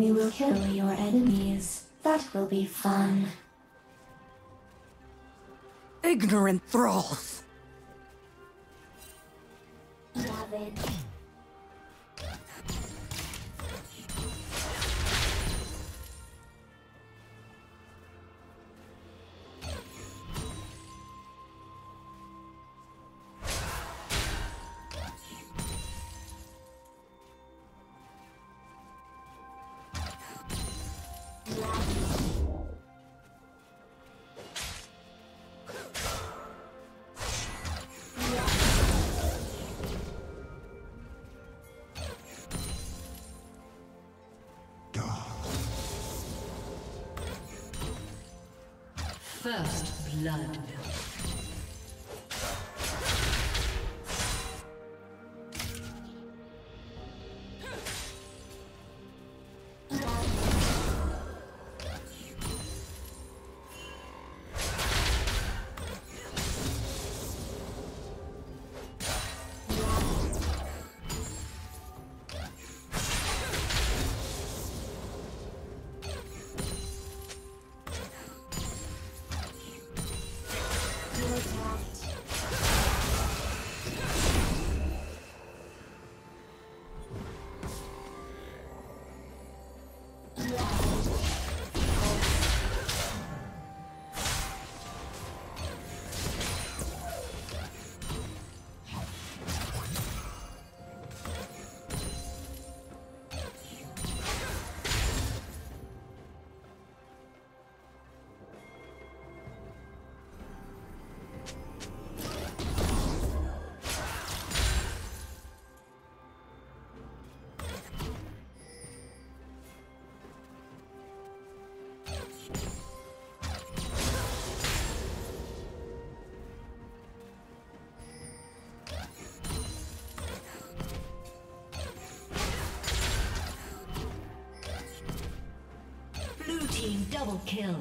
We will kill your enemies. That will be fun. Ignorant thralls! Love it. First blood. Double kill.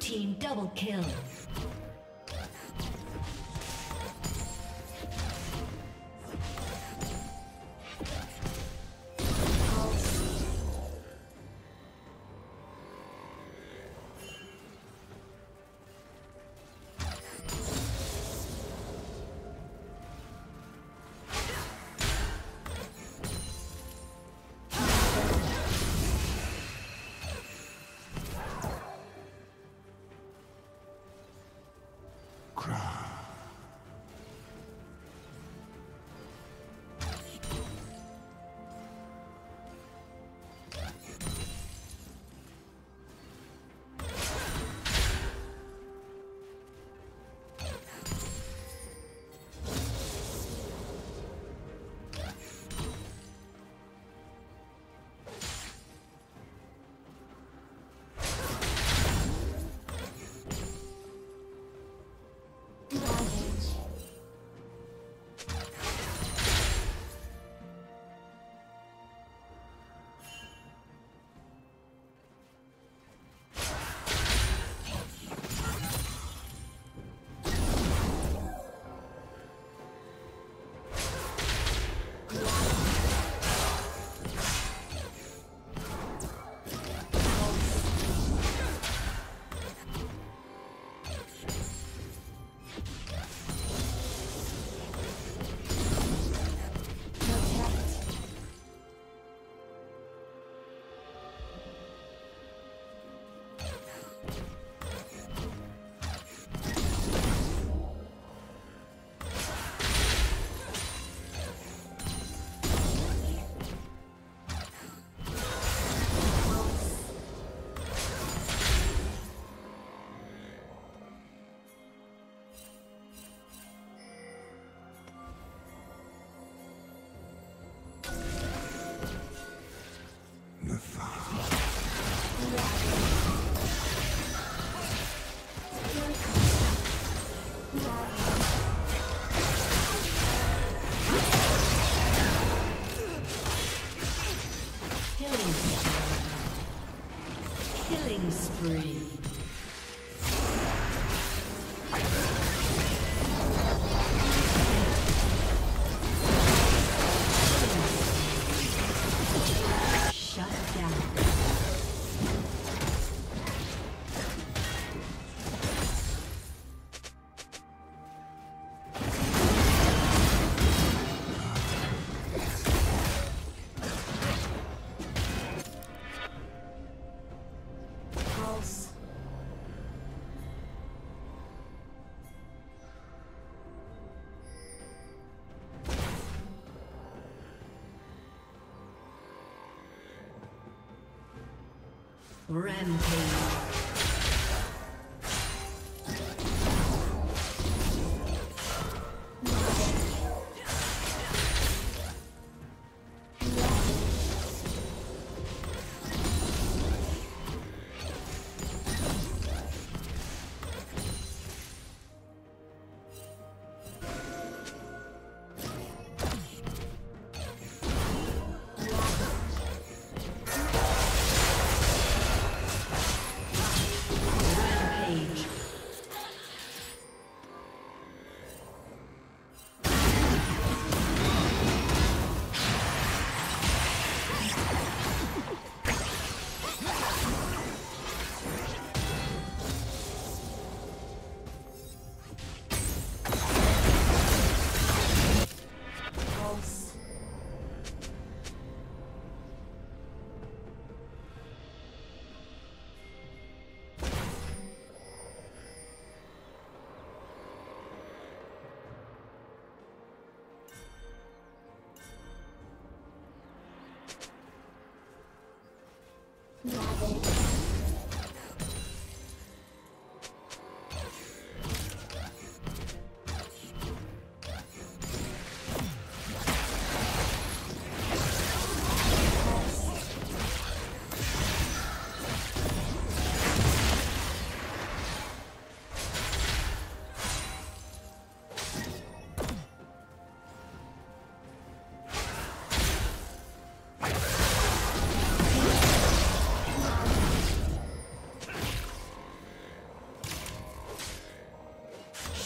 Team double kill. Killing spree. Rampage.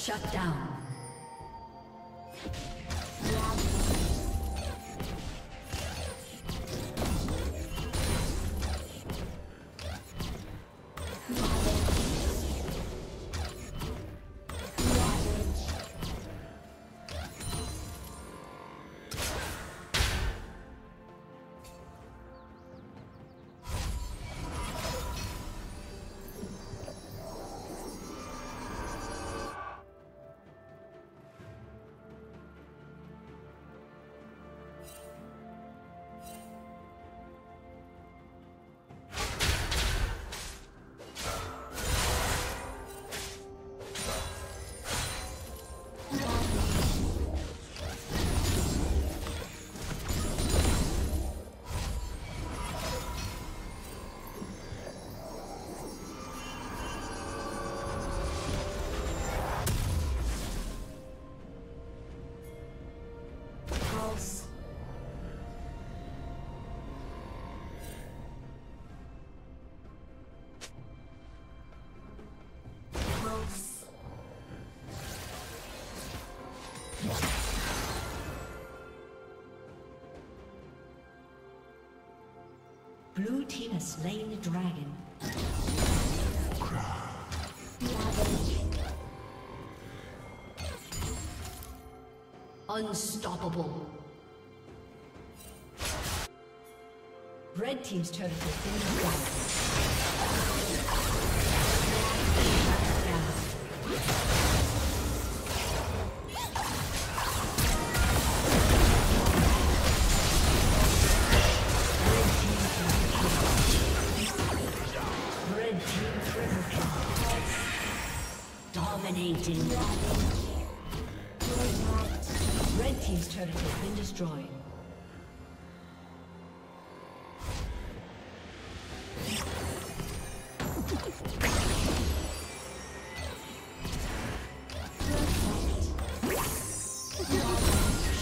Shut down. Blue team has slain the dragon. Unstoppable. Red team's turret has been destroyed. Dominating. Red team's turret has been destroyed.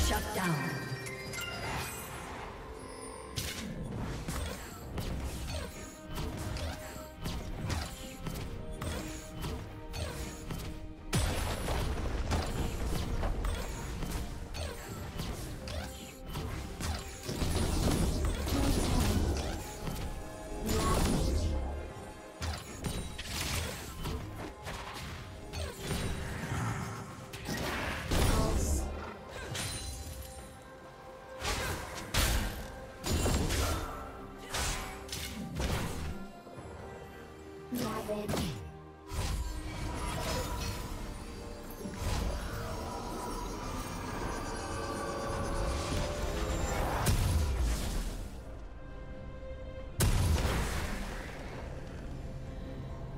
Shut down. Savage.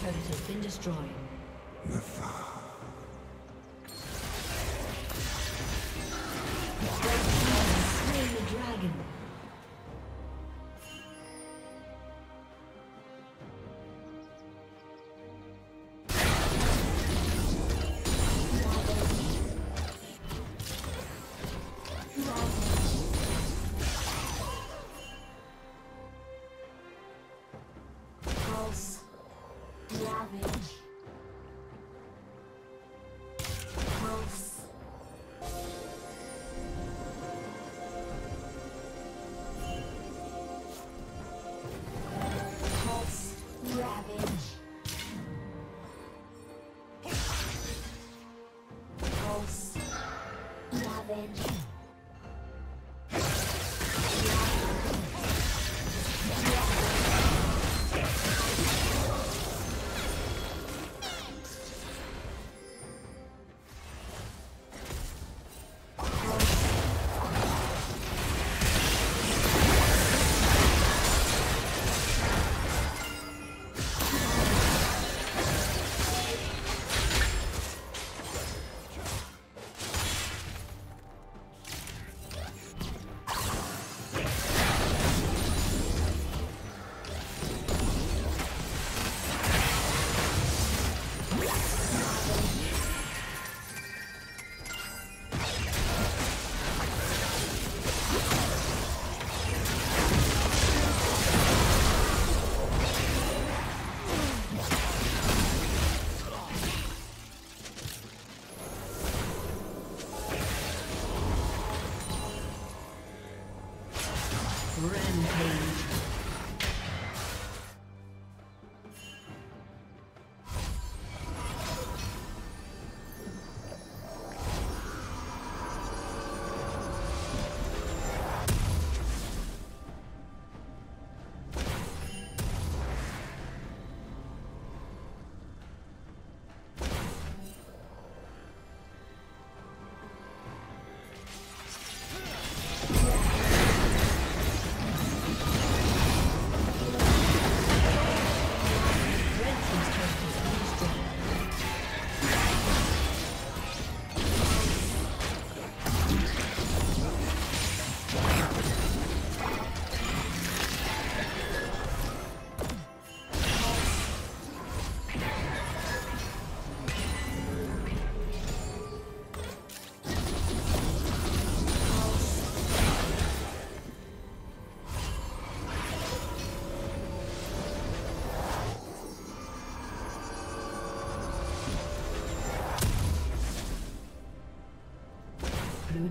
Turret has been destroyed. Slain the dragon. Blue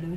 Blue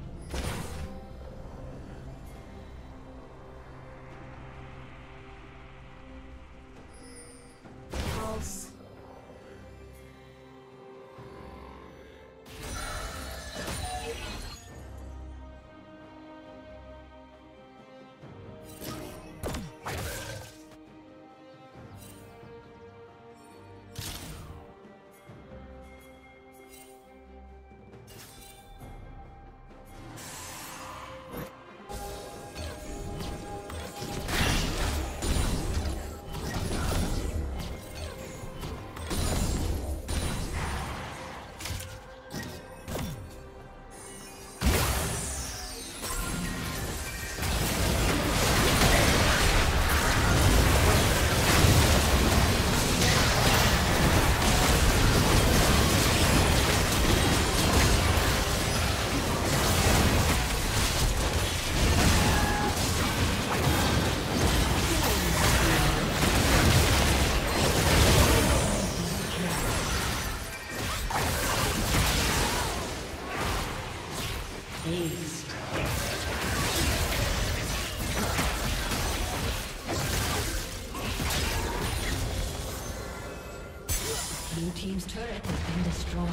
Blue team's turret has been destroyed.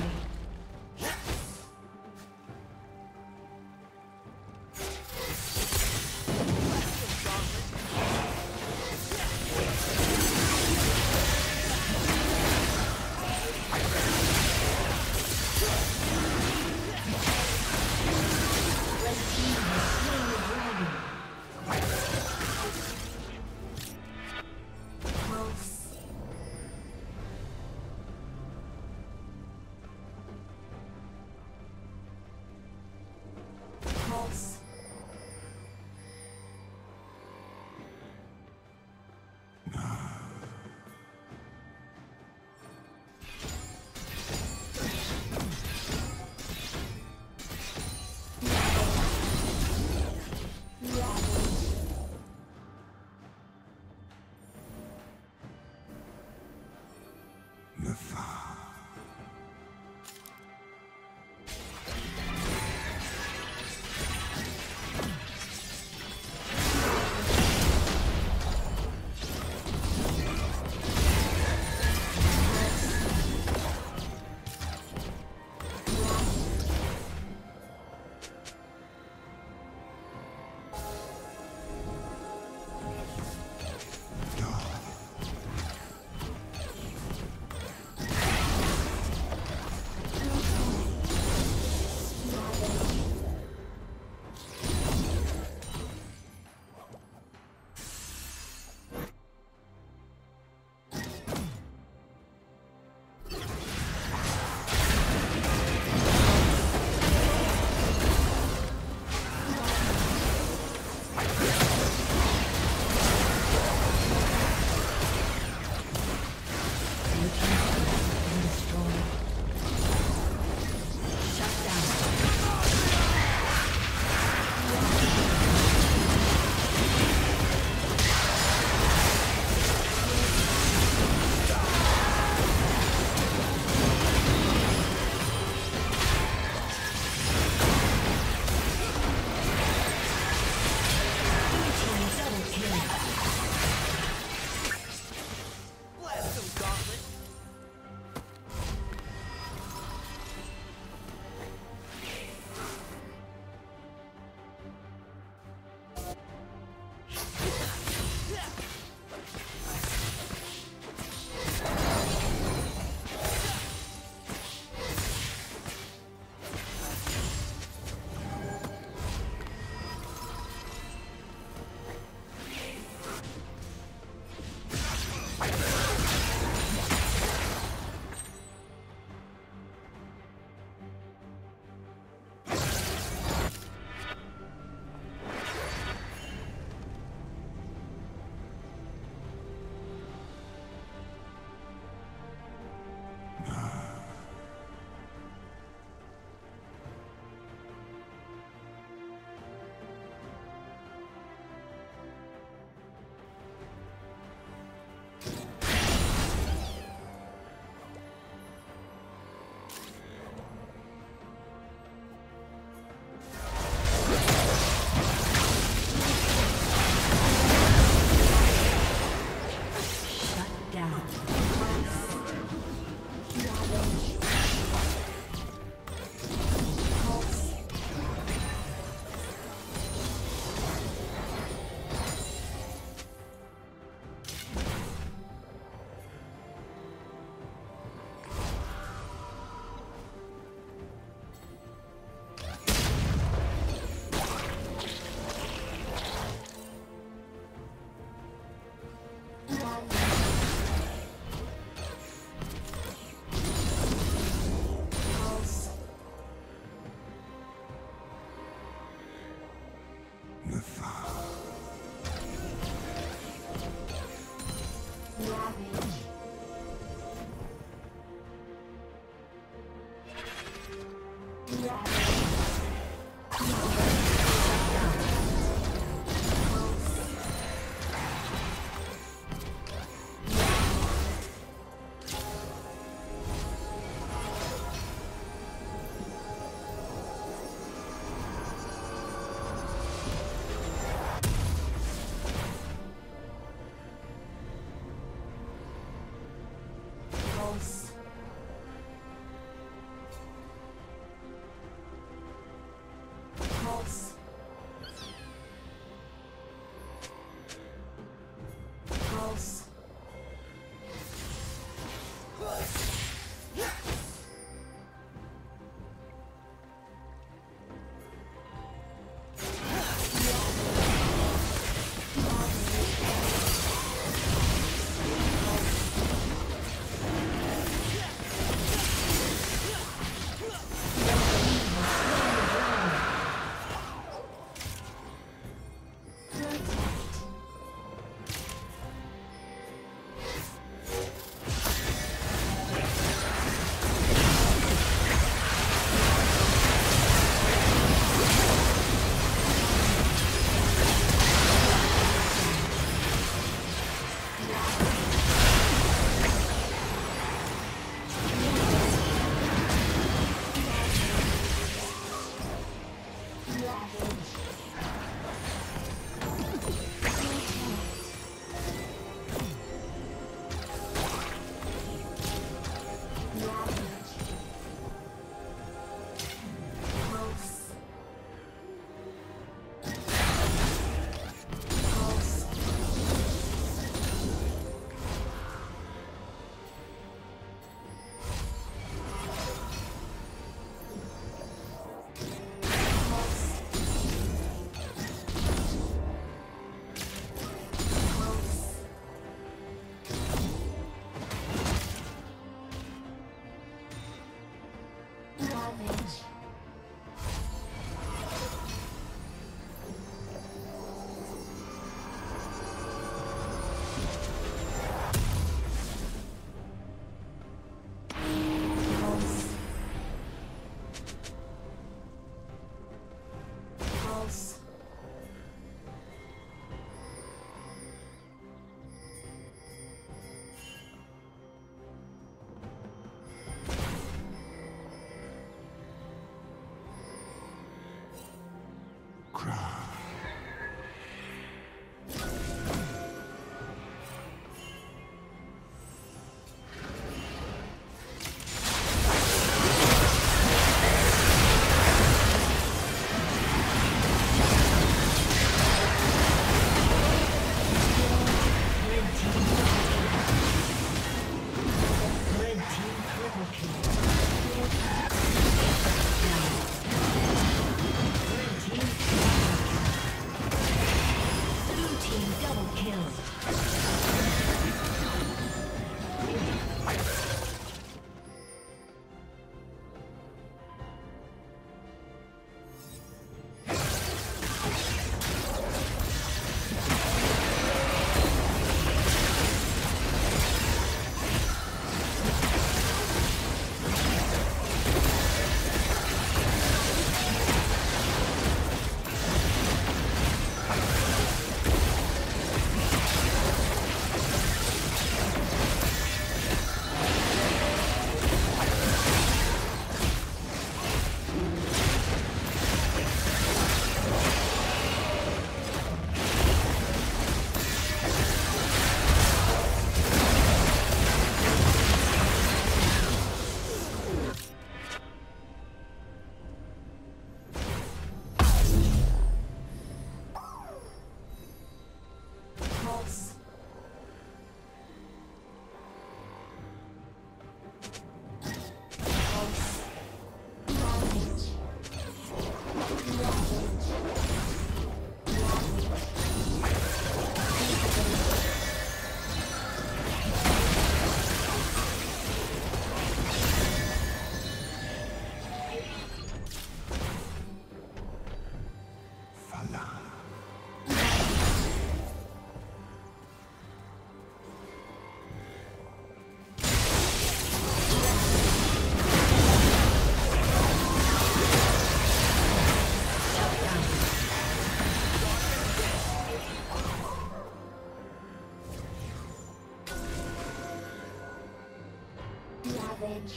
Savage.